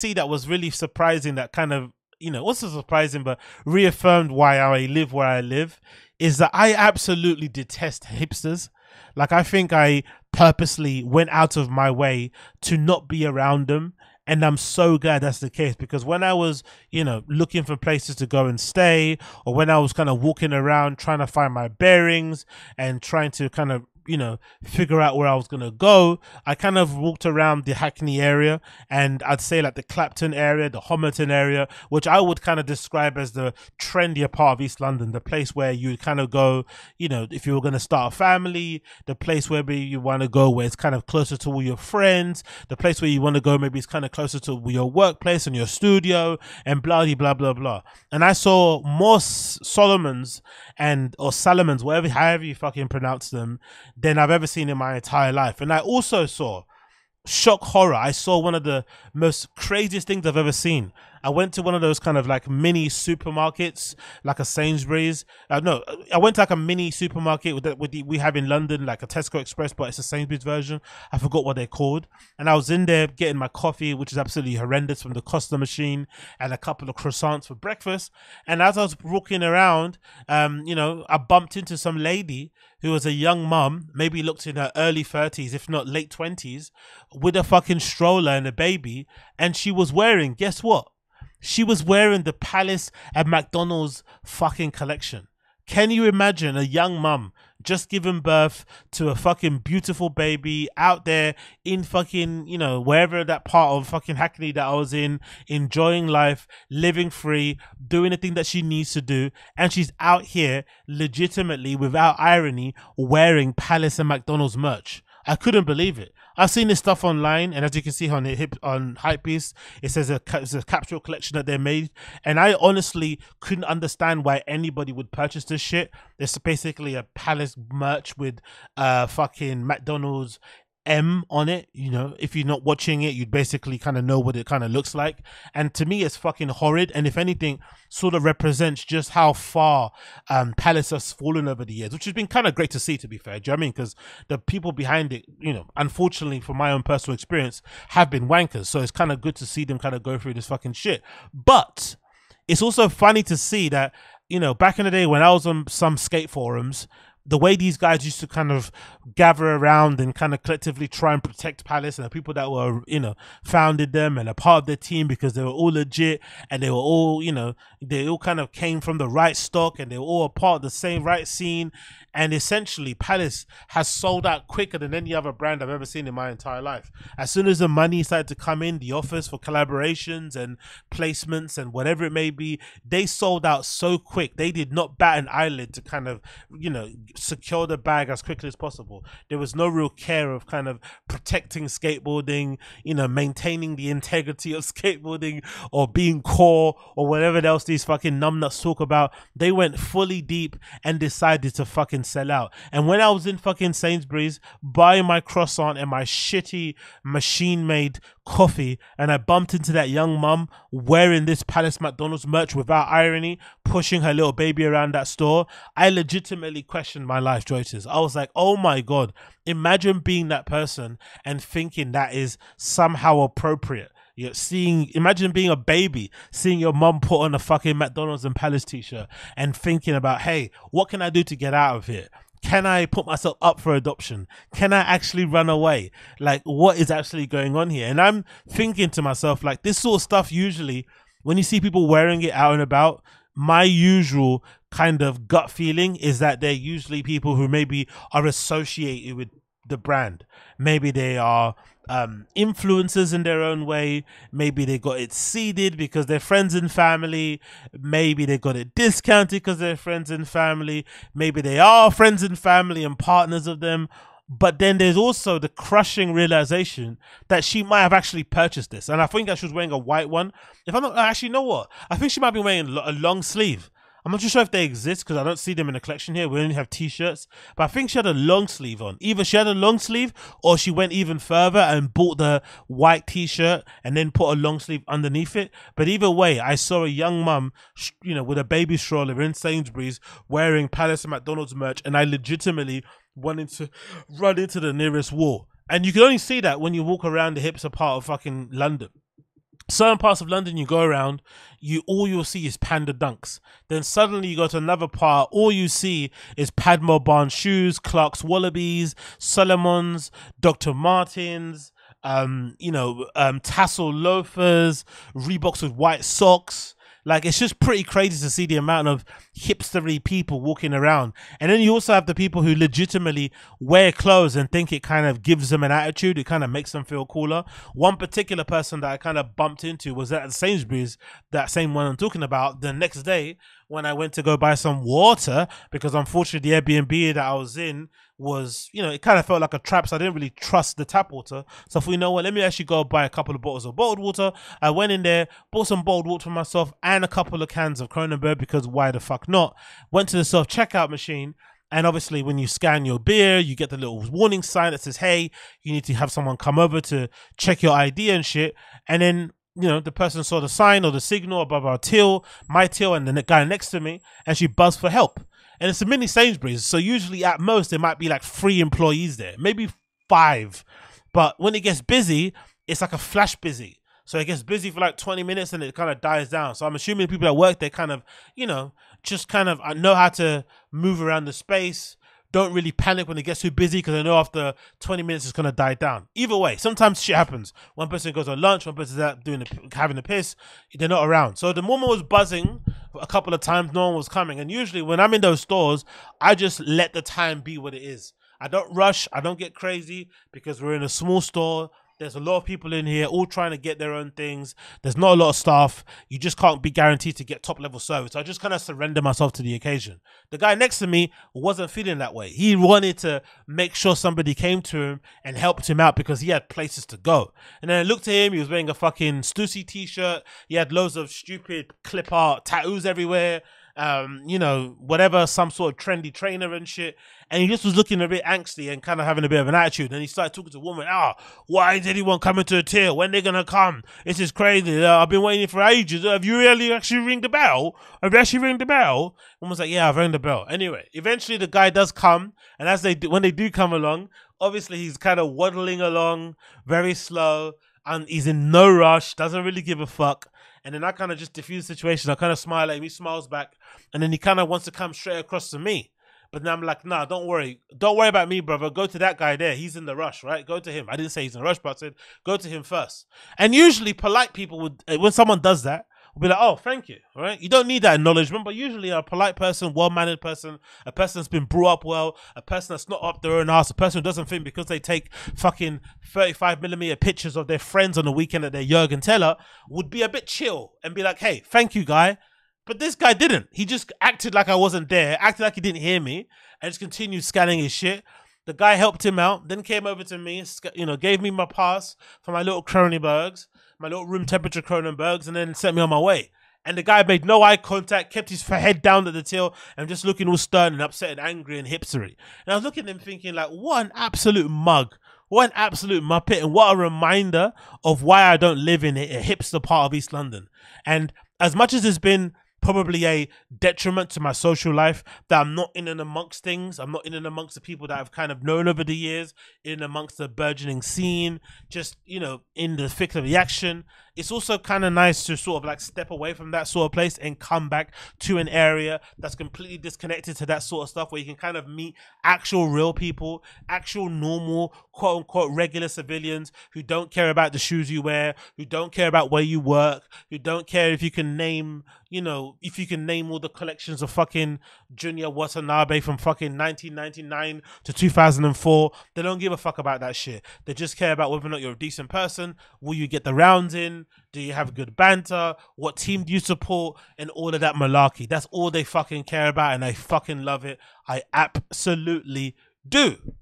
see that was really surprising, that kind of, you know, also surprising but reaffirmed why I live where I live, is that I absolutely detest hipsters. Like, I think I purposely went out of my way to not be around them. And I'm so glad that's the case, because when I was, you know, looking for places to go and stay, or when I was kind of walking around trying to find my bearings and trying to kind of, you know, figure out where I was going to go, I kind of walked around the Hackney area, and I'd say like the Clapton area, the Homerton area, which I would kind of describe as the trendier part of East London, the place where you kind of go, you know, if you were going to start a family, the place where maybe you want to go where it's kind of closer to all your friends, the place where you want to go maybe it's kind of closer to your workplace and your studio and blah, blah, blah, blah. And I saw more Solomons and, or Salomons, whatever, however you fucking pronounce them, than I've ever seen in my entire life. And I also saw, shock horror, I saw one of the most craziest things I've ever seen. I went to one of those kind of like mini supermarkets, like a Sainsbury's. No, I went to like a mini supermarket with the we have in London, like a Tesco Express, but it's a Sainsbury's version. I forgot what they're called. And I was in there getting my coffee, which is absolutely horrendous, from the Costa machine, and a couple of croissants for breakfast. And as I was walking around, you know, I bumped into some lady who was a young mum, maybe looked in her early 30s, if not late 20s, with a fucking stroller and a baby. And she was wearing, guess what? She was wearing the Palace and McDonald's fucking collection. Can you imagine a young mum just giving birth to a fucking beautiful baby out there in fucking, you know, wherever that part of fucking Hackney that I was in, enjoying life, living free, doing the thing that she needs to do, and she's out here legitimately, without irony, wearing Palace and McDonald's merch? I couldn't believe it. I've seen this stuff online, and as you can see on Hypebeast, it says it's a capsule collection that they made, and I honestly couldn't understand why anybody would purchase this shit. It's basically a Palace merch with fucking McDonald's M on it. You know, if you're not watching it, you'd basically kind of know what it kind of looks like. And to me, it's fucking horrid, and if anything, sort of represents just how far Palace has fallen over the years, which has been kind of great to see, to be fair. Do you know what I mean? Because the people behind it, you know, unfortunately for my own personal experience, have been wankers, so it's kind of good to see them kind of go through this fucking shit. But it's also funny to see that, you know, back in the day when I was on some skate forums, the way these guys used to kind of gather around and kind of collectively try and protect Palace and the people that were, you know, founded them and a part of their team, because they were all legit and they were all, you know, they all kind of came from the right stock and they were all a part of the same right scene. And essentially, Palace has sold out quicker than any other brand I've ever seen in my entire life. As soon as the money started to come in, the offers for collaborations and placements and whatever it may be, they sold out so quick. They did not bat an eyelid to kind of, you know, secure the bag as quickly as possible. There was no real care of kind of protecting skateboarding, you know, maintaining the integrity of skateboarding or being core or whatever else these fucking numbnuts talk about. They went fully deep and decided to fucking sell out. And when I was in fucking Sainsbury's buying my croissant and my shitty machine-made coffee, and I bumped into that young mum wearing this Palace McDonald's merch, without irony, pushing her little baby around that store, I legitimately questioned my life choices. I was like, oh my god, imagine being that person and thinking that is somehow appropriate. You're seeing, imagine being a baby, seeing your mum put on a fucking McDonald's and Palace t-shirt and thinking about, hey, what can I do to get out of here? Can I put myself up for adoption? Can I actually run away? Like, what is actually going on here? And I'm thinking to myself, like, this sort of stuff, usually when you see people wearing it out and about, my usual kind of gut feeling is that they're usually people who maybe are associated with the brand. Maybe they are influencers in their own way. Maybe they got it seeded because they're friends and family. Maybe they got it discounted because they're friends and family. Maybe they are friends and family and partners of them. But then there's also the crushing realization that she might have actually purchased this. And I think she was wearing a white one. If I'm not, actually, you know what? I think she might be wearing a long sleeve. I'm not too sure if they exist because I don't see them in the collection here. We only have t-shirts. But I think she had a long sleeve on. Either she had a long sleeve or she went even further and bought the white t-shirt and then put a long sleeve underneath it. But either way, I saw a young mum, you know, with a baby stroller in Sainsbury's wearing Palace and McDonald's merch, and I legitimately wanted to run into the nearest wall. And you can only see that when you walk around the hipster part of fucking London. Certain parts of London you go around, all you'll see is Panda Dunks. Then suddenly you go to another part, all you see is Padma Barn Shoes, Clark's Wallabies, Solomons, Dr. Martens, tassel loafers, Reeboks with white socks. Like, it's just pretty crazy to see the amount of hipstery people walking around. And then you also have the people who legitimately wear clothes and think it kind of gives them an attitude. It kind of makes them feel cooler. One particular person that I kind of bumped into was at Sainsbury's, that same one I'm talking about, the next day when I went to go buy some water, because unfortunately the Airbnb that I was in was, you know, it kind of felt like a trap, so I didn't really trust the tap water. So I thought, you know what, let me actually go buy a couple of bottles of bottled water. I went in there, bought some bottled water for myself and a couple of cans of Cronenberg, because why the fuck not? Went to the self-checkout machine, and obviously when you scan your beer, you get the little warning sign that says, hey, you need to have someone come over to check your ID and shit. And then, you know, the person saw the sign or the signal above our till, my till, and the guy next to me, and she buzzed for help. And it's a mini Sainsbury's, so usually at most there might be like 3 employees there, maybe 5. But when it gets busy, it's like a flash busy. So it gets busy for like 20 minutes and it kind of dies down. So I'm assuming people at work, they kind of, you know, just kind of know how to move around the space. Don't really panic when it gets too busy, because I know after 20 minutes it's going to die down. Either way, sometimes shit happens. One person goes on lunch, one person's out having a piss. They're not around. So the moment was buzzing a couple of times, no one was coming. And usually when I'm in those stores, I just let the time be what it is. I don't rush. I don't get crazy, because we're in a small store. There's a lot of people in here all trying to get their own things. There's not a lot of staff. You just can't be guaranteed to get top-level service. I just kind of surrender myself to the occasion. The guy next to me wasn't feeling that way. He wanted to make sure somebody came to him and helped him out, because he had places to go. And then I looked at him. He was wearing a fucking Stussy t-shirt. He had loads of stupid clip art tattoos everywhere. You know, whatever, some sort of trendy trainer and shit. And he just was looking a bit angsty and kind of having a bit of an attitude. And he started talking to a woman. Why is anyone coming to a till? When they're going to come? This is crazy. I've been waiting for ages. Have you really actually ring the bell? Have you actually ring the bell? Woman's like, yeah, I've rang the bell. Anyway, eventually the guy does come. And as they do, when they do come along, obviously he's kind of waddling along very slow. And he's in no rush, doesn't really give a fuck. And then I kind of just diffuse the situation. I kind of smile at him. He smiles back. And then he kind of wants to come straight across to me. But then I'm like, nah, don't worry. Don't worry about me, brother. Go to that guy there. He's in the rush, right? Go to him. I didn't say he's in the rush, but I said, go to him first. And usually polite people would, when someone does that, would be like, oh, thank you, all right? You don't need that acknowledgement, but usually a polite person, well-mannered person, a person that's been brought up well, a person that's not up their own ass, a person who doesn't think because they take fucking 35mm pictures of their friends on the weekend at their Jurgen Teller would be a bit chill and be like, hey, thank you, guy. But this guy didn't. He just acted like I wasn't there, acted like he didn't hear me, and just continued scanning his shit. The guy helped him out, then came over to me, you know, gave me my pass for my little Cronenbergs, my little room temperature Cronenbergs, and then sent me on my way. And the guy made no eye contact, kept his head down at the till, and just looking all stern and upset and angry and hipstery. And I was looking at him thinking, like, what an absolute mug. What an absolute muppet, and what a reminder of why I don't live in a hipster part of East London. And as much as it's been probably a detriment to my social life that I'm not in and amongst things, I'm not in and amongst the people that I've kind of known over the years, in and amongst the burgeoning scene, just, you know, in the thick of the action, it's also kind of nice to sort of like step away from that sort of place and come back to an area that's completely disconnected to that sort of stuff, where you can kind of meet actual real people, actual normal, quote unquote, regular civilians who don't care about the shoes you wear, who don't care about where you work, who don't care if you can name, you know, if you can name all the collections of fucking Junya Watanabe from fucking 1999 to 2004. They don't give a fuck about that shit. They just care about whether or not you're a decent person. Will you get the rounds in? Do you have good banter? What team do you support? And all of that malarkey. That's all they fucking care about, and I fucking love it. I absolutely do.